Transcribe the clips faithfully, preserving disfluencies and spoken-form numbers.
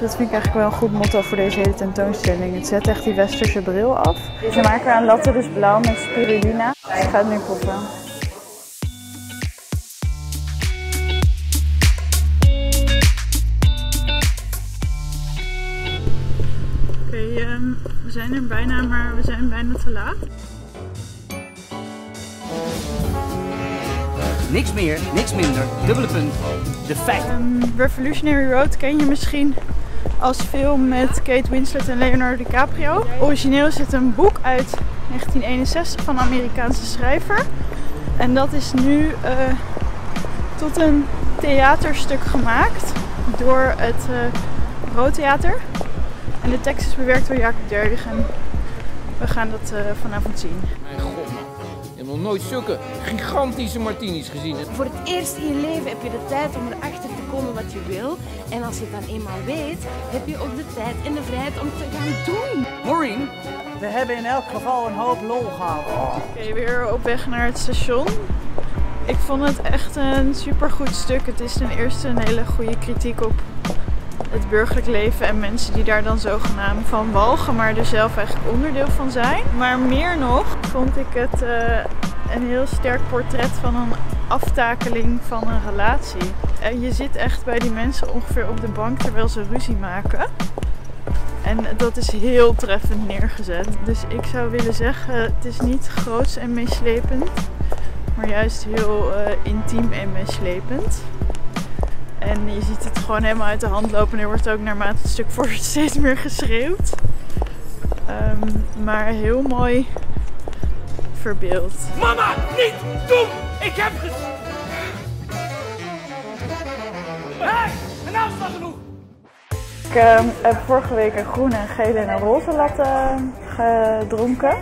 Dat vind ik eigenlijk wel een goed motto voor deze hele tentoonstelling. Het zet echt die westerse bril af. Ze maken er een latte dus blauw met spirulina. Ik ga het nu proeven. Oké, okay, um, we zijn er bijna, maar we zijn bijna te laat. Niks meer, niks minder. Dubbele punt. De feit. Um, Revolutionary Road ken je misschien als film met Kate Winslet en Leonardo DiCaprio. Origineel is het een boek uit negentien eenenzestig van een Amerikaanse schrijver. En dat is nu uh, tot een theaterstuk gemaakt door het uh, Ro Theater. En de tekst is bewerkt door Jacob Derdig en we gaan dat uh, vanavond zien. Mijn god, man. Ik heb nog nooit zulke gigantische martinis gezien. Voor het eerst in je leven heb je de tijd om erachter te komen wat je wil. En als je het dan eenmaal weet, heb je ook de tijd en de vrijheid om te gaan doen. Maureen, we hebben in elk geval een hoop lol gehad. Oh. Oké, okay, weer op weg naar het station. Ik vond het echt een supergoed stuk. Het is ten eerste een hele goede kritiek op het burgerlijk leven en mensen die daar dan zogenaamd van walgen, maar er zelf eigenlijk onderdeel van zijn. Maar meer nog vond ik het uh, een heel sterk portret van een aftakeling van een relatie. En je zit echt bij die mensen ongeveer op de bank terwijl ze ruzie maken. En dat is heel treffend neergezet. Dus ik zou willen zeggen, het is niet groots en meeslepend, maar juist heel uh, intiem en meeslepend. En je ziet het gewoon helemaal uit de hand lopen. Er wordt ook naarmate het stuk voor steeds meer geschreeuwd. Um, maar heel mooi verbeeld. Mama, niet doen! Ik heb ge... Hey, mijn naam staat genoeg! Ik um, heb vorige week een groene, een gele en een roze latte gedronken.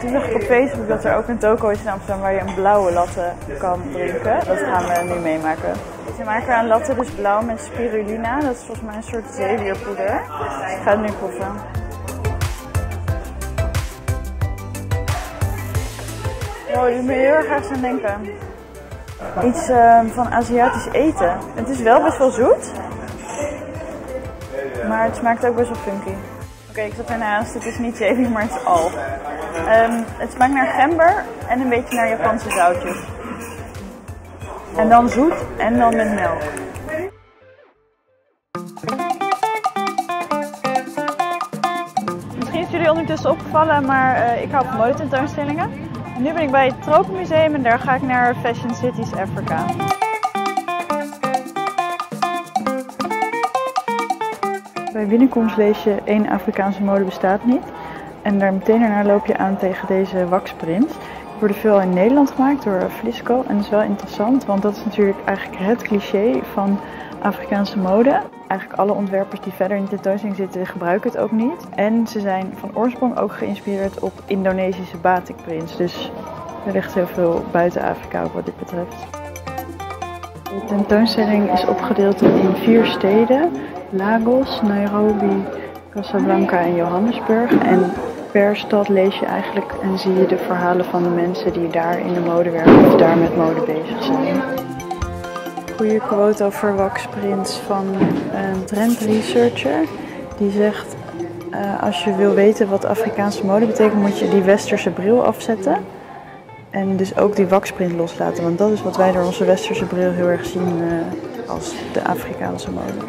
Toen zag ik op Facebook dat er ook een toko is in Amsterdam waar je een blauwe latte kan drinken. Dat gaan we nu meemaken. Ze maken er een latte dus blauw met spirulina. Dat is volgens mij een soort zeewierpoeder. Dus ik ga het nu proeven. Oh, die moet je heel erg ergens aan denken. Iets uh, van Aziatisch eten. Het is wel best wel zoet. Maar het smaakt ook best wel funky. Oké, okay, ik zat ernaast. Het is niet zeewier, maar het is al. Um, het smaakt naar gember en een beetje naar Japanse zoutjes. En dan zoet en dan met melk. Misschien is jullie ondertussen opgevallen, maar uh, ik hou van modetentoonstellingen. En nu ben ik bij het Tropenmuseum en daar ga ik naar Fashion Cities Africa. Bij binnenkomst lees je één Afrikaanse mode bestaat niet. En daar meteen daarna loop je aan tegen deze waxprints. Die worden veel in Nederland gemaakt door Vlisco. En dat is wel interessant, want dat is natuurlijk eigenlijk het cliché van Afrikaanse mode. Eigenlijk alle ontwerpers die verder in de tentoonstelling zitten gebruiken het ook niet. En ze zijn van oorsprong ook geïnspireerd op Indonesische batikprints. Dus er ligt heel veel buiten Afrika op wat dit betreft. De tentoonstelling is opgedeeld in vier steden. Lagos, Nairobi, Casablanca en Johannesburg. En per stad lees je eigenlijk en zie je de verhalen van de mensen die daar in de mode werken of daar met mode bezig zijn. Goede quote over waxprints van een trend researcher. Die zegt, uh, als je wil weten wat Afrikaanse mode betekent, moet je die westerse bril afzetten. En dus ook die waxprint loslaten, want dat is wat wij door onze westerse bril heel erg zien uh, als de Afrikaanse mode.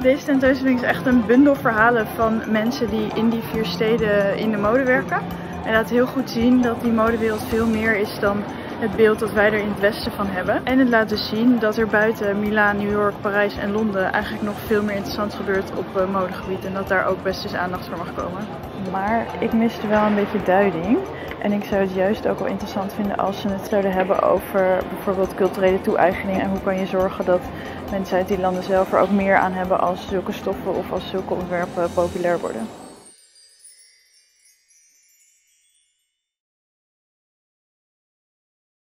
Deze tentoonstelling is echt een bundel verhalen van mensen die in die vier steden in de mode werken. En laat heel goed zien dat die modewereld veel meer is dan het beeld dat wij er in het westen van hebben. En het laat dus zien dat er buiten Milaan, New York, Parijs en Londen eigenlijk nog veel meer interessant gebeurt op modegebied. En dat daar ook best dus aandacht voor mag komen. Maar ik miste wel een beetje duiding. En ik zou het juist ook wel interessant vinden als ze het zouden hebben over bijvoorbeeld culturele toe-eigening. En hoe kan je zorgen dat mensen uit die landen zelf er ook meer aan hebben als zulke stoffen of als zulke ontwerpen populair worden.